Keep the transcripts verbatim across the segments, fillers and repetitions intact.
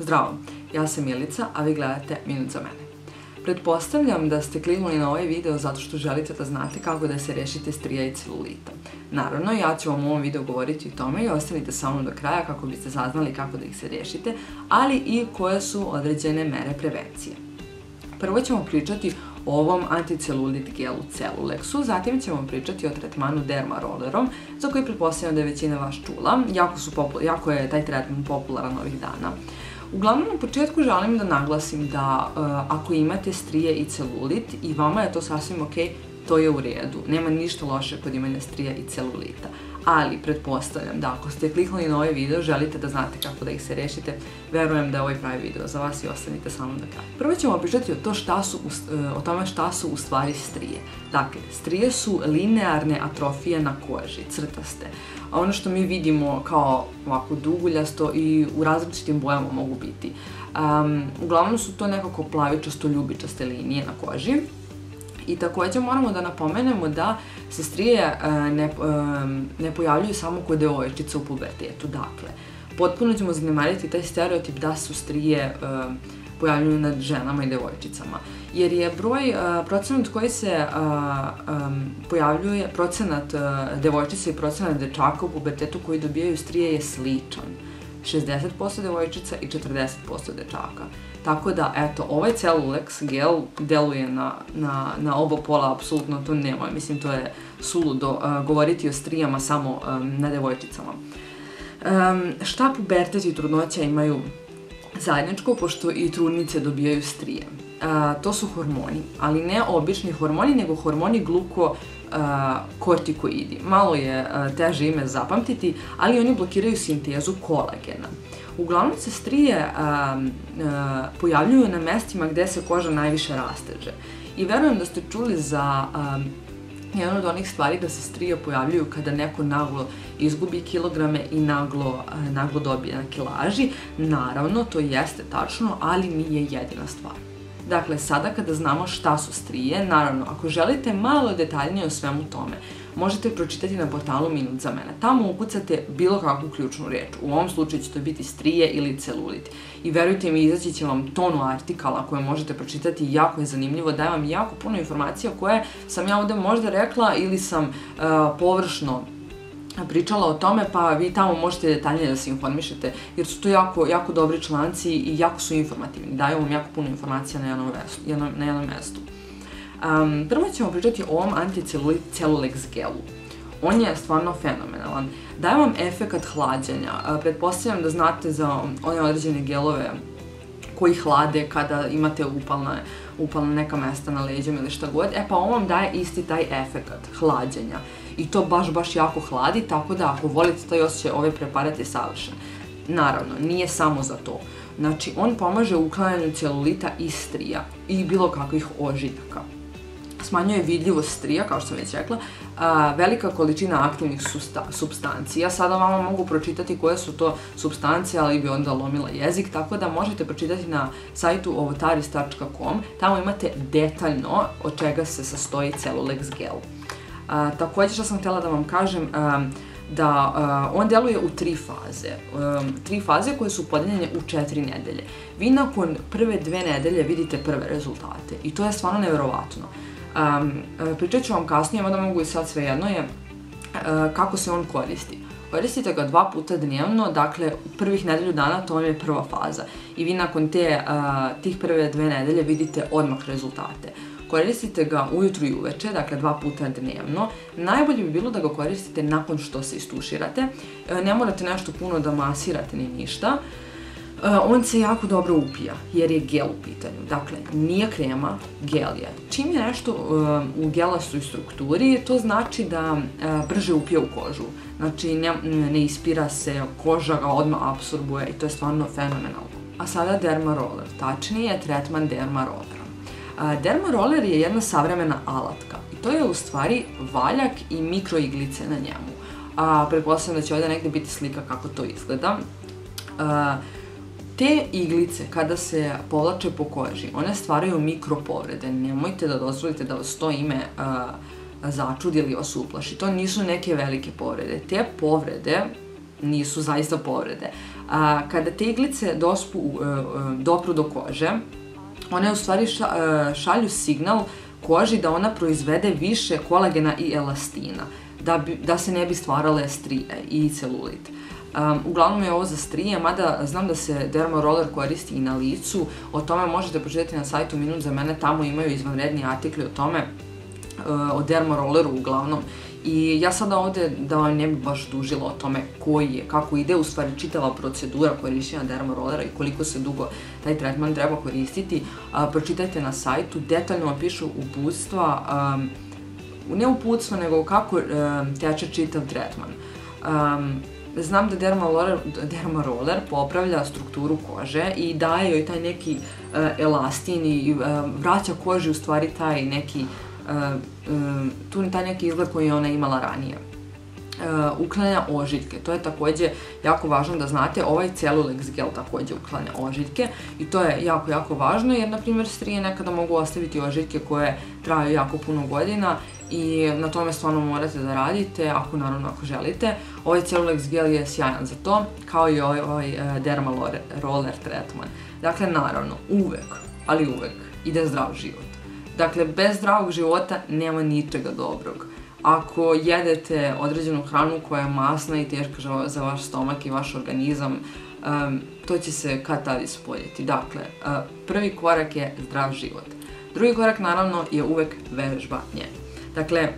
Zdravo, ja sam Milica, a vi gledate Minut za mene. Pretpostavljam da ste kliknuli na ovaj video zato što želite da znate kako da se rešite strija i celulita. Naravno, ja ću vam u ovom videu govoriti o tome i ostanite sa mnom do kraja kako biste saznali kako da ih se rešite, ali i koje su određene mere prevencije. Prvo ćemo pričati o ovom anticelulit gelu Celuleksu, zatim ćemo pričati o tretmanu Dermarolerom, za koji pretpostavljam da je većina vas čula, jako je taj tretman popularan ovih dana. Uglavnom, na početku želim da naglasim da ako imate strije i celulit i vama je to sasvim ok, to je u redu. Nema ništa loše kod imanja strija i celulita. Ali, pretpostavljam da ako ste kliknuli na ovaj video, želite da znate kako da ih se rešite, verujem da je ovaj pravi video za vas i ostanite sa mnom do kraja. Prvo ćemo pričati o tome šta su u stvari strije. Dakle, strije su linearne atrofije na koži, crtaste. A ono što mi vidimo kao ovako duguljasto i u različitim bojama mogu biti. Uglavnom su to nekako plavičasto ljubičaste linije na koži. I također moramo da napomenemo da se strije ne pojavljuju samo kod devojčica u pubertetu. Dakle, potpuno ćemo zanemariti taj stereotip da su strije pojavljuju nad ženama i devojčicama. Jer je broj, procenat koji se pojavljuje, procenat devojčica i procenat dečaka u pubertetu koji dobijaju strije je sličan. šezdeset posto devojčica i četrdeset posto dečaka. Tako da, eto, ovaj Celuleks gel deluje na oba pola, apsolutno to nema. Mislim, to je suludo govoriti o strijama samo na devojčicama. Šta pubertet i trudnoća imaju zajedničko, pošto i trudnice dobijaju strije? To su hormoni, ali ne obični hormoni, nego hormoni glukokortikoidi. Malo je teže ime zapamtiti, ali oni blokiraju sintezu kolagena. Uglavnom se strije pojavljuju na mestima gde se koža najviše rasteže. I verujem da ste čuli za jednu od onih stvari da se strije pojavljuju kada neko naglo izgubi kilograme i naglo dobije na kilaži. Naravno, to jeste tačno, ali nije jedina stvar. Dakle, sada kada znamo šta su strije, naravno, ako želite malo detaljnije o svemu tome, možete pročitati na portalu Minut za mene. Tamo ukucate bilo kakvu ključnu riječ. U ovom slučaju će to biti strije ili celulit. I verujte mi, izaći će vam tonu artikala koje možete pročitati i jako je zanimljivo. Daje vam jako puno informacija koje sam ja ovdje možda rekla ili sam površno pričala o tome, pa vi tamo možete detaljnije da se informišete, jer su to jako dobri članci i jako su informativni. Daju vam jako puno informacija na jednom mestu. Prvo ćemo pričati o ovom anticeluleks gelu. On je stvarno fenomenalan. Daje vam efekat hlađenja. Pretpostavljam da znate za one određene gelove koji hlade kada imate upalna neka mesta na leđima ili šta god. E pa on vam daje isti taj efekat hlađenja. I to baš, baš jako hladi, tako da ako volite taj osjećaj, ovaj preparat je savršen. Naravno, nije samo za to. Znači, on pomaže u uklanjanju celulita i strija i bilo kakvih ožiljaka. Smanjuje vidljivost strija, kao što sam već rekla, velika količina aktivnih supstanci. Ja sada vama mogu pročitati koje su to supstancije, ali bi onda lomila jezik, tako da možete pročitati na sajtu ovotaris tačka com. Tamo imate detaljno od čega se sastoji Celuleks gel. Također što sam htjela da vam kažem da on deluje u tri faze. Tri faze koje su podeljene u četiri nedelje. Vi nakon prve dve nedelje vidite prve rezultate i to je stvarno nevjerovatno. Pričat ću vam kasnije, mada mogu i sad svejedno je kako se on koristi. Koristite ga dva puta dnevno, dakle u prvih nedelju dana to vam je prva faza i vi nakon tih prve dve nedelje vidite odmah rezultate. Koristite ga ujutru i uveče, dakle dva puta dnevno. Najbolje bi bilo da ga koristite nakon što se istuširate. Ne morate nešto puno da masirate ni ništa. On se jako dobro upija jer je gel u pitanju. Dakle, nije krema, gel je. Čim je nešto u gelastoj strukturi, to znači da brže upija u kožu. Znači, ne ispira se, koža ga odmah apsorbuje i to je stvarno fenomenalno. A sada Dermaroler, tačnije tretman Dermarolera. Dermaroler je jedna savremena alatka i to je u stvari valjak i mikroiglice na njemu. Pretpostavljam da će ovdje negdje biti slika kako to izgleda. Te iglice kada se povlače po koži, one stvaraju mikropovrede. Nemojte da dozvolite da vas to ime začudi ili vas uplaši. To nisu neke velike povrede. Te povrede nisu zaista povrede. Kada te iglice dopru do kože, one u stvari šalju signal koži da ona proizvede više kolagena i elastina, da se ne bi stvarale strije i celulit. Uglavnom je ovo za strije, mada znam da se Dermaroler koristi i na licu, o tome možete pročitati na sajtu Minut za mene, tamo imaju izvanredni artikli o tome, o Dermaroleru uglavnom. I ja sada ovdje da vam ne bi baš dužila o tome koji je, kako ide u stvari čitava procedura korištenja Dermarolera i koliko se dugo taj tretman treba koristiti, pročitajte na sajtu, detaljno vam pišu uputstva, ne uputstva nego kako teče čitav tretman. Znam da Dermaroler popravlja strukturu kože i daje joj taj neki elastin i vraća koži u stvari taj neki tu taj neki izgled koji je ona imala ranije. Uklanja ožiljke, to je također jako važno da znate, ovaj Celuleks gel također uklanja ožiljke i to je jako jako važno jer na primjer strije nekada mogu ostaviti ožiljke koje traju jako puno godina i na tome stvarno morate da radite, ako naravno ako želite. Ovaj Celuleks gel je sjajan za to, kao i ovaj Dermaroler tretman. Dakle naravno, uvek, ali uvek ide zdrav život. Dakle, bez zdravog života nema ničega dobrog. Ako jedete određenu hranu koja je masna i teška za vaš stomak i vaš organizam, to će se kad tad ispoljiti. Dakle, prvi korak je zdrav život. Drugi korak, naravno, je uvek vežbanje. Dakle,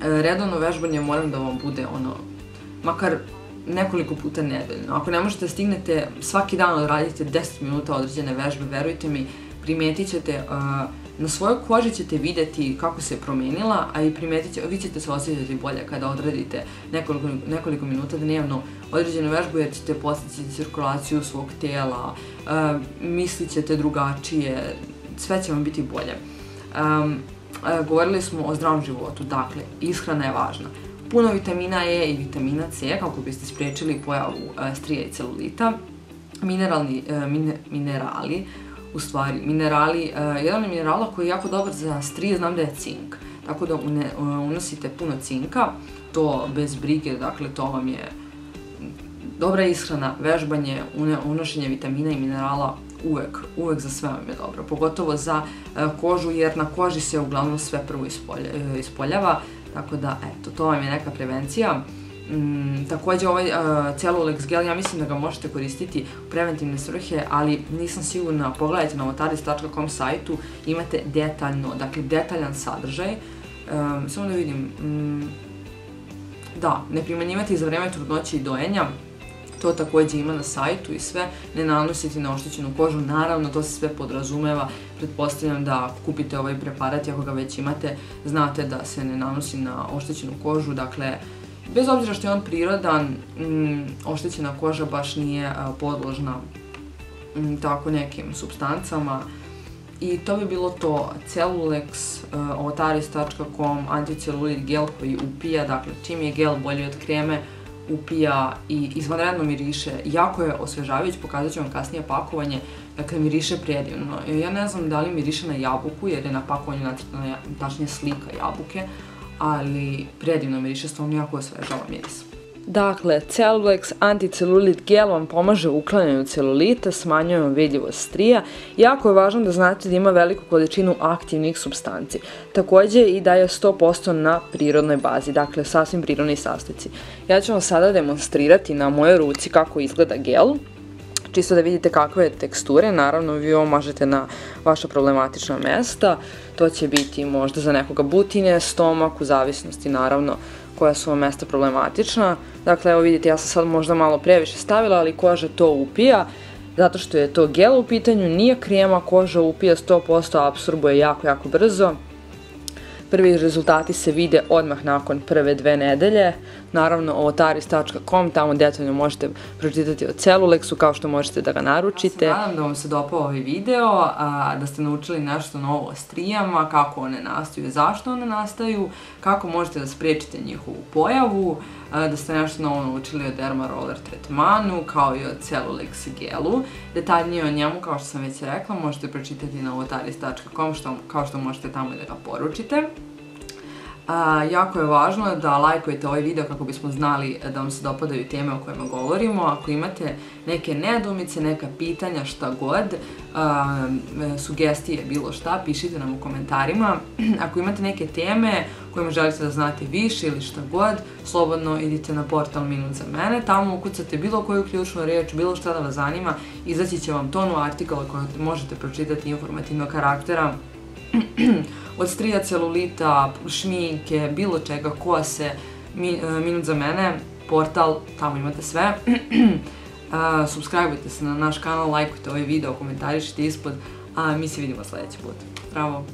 redovno vežbanje moram da vam bude ono, makar nekoliko puta nedeljno. Ako ne možete stignete, svaki dan odradite deset minuta određene vežbe, verujte mi, primetit ćete... Na svojoj koži ćete vidjeti kako se je promijenila, a i vi ćete se osjećati bolje kada odradite nekoliko minuta dnevno određenu vežbu jer ćete postići cirkulaciju svog tijela, mislit ćete drugačije, sve će vam biti bolje. Govorili smo o zdravom životu, dakle ishrana je važna. Puno vitamina E i vitamina C kako biste spriječili pojavu strija i celulita, minerali, u stvari, minerali, jedan od minerala koji je jako dobar za strije znam da je cink, tako da unosite puno cinka, to bez brige, dakle to vam je dobra ishrana, vežbanje, unošenje vitamina i minerala, uvek, uvek za sve vam je dobro, pogotovo za kožu jer na koži se uglavnom sve prvo ispoljava, tako da eto, to vam je neka prevencija. Također ovaj Celuleks gel, ja mislim da ga možete koristiti u preventivne svrhe, ali nisam sigurna, pogledajte na ovotaris točka com sajtu, imate detaljno, dakle detaljan sadržaj, samo da vidim, da, ne primjenjivati za vrijeme trudnoće i dojenja, to također ima na sajtu i sve, ne nanositi na oštećenu kožu, naravno to se sve podrazumeva, pretpostavljam da ako kupite ovaj preparat, ako ga već imate, znate da se ne nanosi na oštećenu kožu, dakle, bez obzira što je on prirodan, oštećena koža baš nije podložna tako nekim supstancama. I to bi bilo to, Celuleks, ovotaris točka com, anticelulit gel koji upija, dakle čim je gel bolji od kreme, upija i izvanredno miriše, jako je osvežavajući, pokazat ću vam kasnije pakovanje, dakle miriše predivno. Ja ne znam da li miriše na jabuku jer je na pakovanju nacrtana tačnije slika jabuke, ali predivno miriše, stvarno jako osvežava miris. Dakle, Celuleks anticelulit gel vam pomaže u uklanjanju celulita, smanjuje vam vidljivost strija. Jako je važno da znate da ima veliku količinu aktivnih supstanci. Također i da je sto posto na prirodnoj bazi, dakle sasvim prirodni sastojci. Ja ću vam sada demonstrirati na mojoj ruci kako izgleda gel, čisto da vidite kakve je teksture, naravno vi ovo mažete na vaša problematična mjesta, to će biti možda za nekoga butine, stomak, u zavisnosti naravno koja su vam mjesta problematična. Dakle, evo vidite, ja sam sad možda malo previše stavila, ali koža to upija, zato što je to gel u pitanju, nije krema, koža upija sto posto, apsorbuje jako, jako brzo. Prvi rezultati se vide odmah nakon prve dve nedelje, naravno ovotaris točka com, tamo detaljno možete pročitati o Celuleksu kao što možete da ga naručite. Ja se nadam da vam se dopao ovaj video, da ste naučili nešto novo o strijama, kako one nastaju, zašto one nastaju, kako možete da spriječite njihovu pojavu, da ste nešto novo naučili o Dermaroler tretmanu kao i o Celuleks gelu. Detaljnije o njemu, kao što sam već rekla, možete pročitati na ovotaris točka com, kao što možete tamo da ga poručite. Jako je važno da lajkujete ovaj video kako bismo znali da vam se dopadaju teme o kojima govorimo. Ako imate neke nedoumice, neka pitanja, šta god, sugestije, bilo šta, pišite nam u komentarima. Ako imate neke teme kojima želite da znate više ili šta god, slobodno idite na portal Minut za mene, tamo ukucate bilo koju ključnu reč, bilo šta da vas zanima, izaći će vam tonu artikala koju možete pročitati informativnog karaktera, od strija, celulita, šminke, bilo čega, kose. Minut za mene, portal, tamo imate sve. Subscribeujte se na naš kanal, lajkujte ovaj video, komentarišite ispod, a mi se vidimo sljedeći put. Zdravo!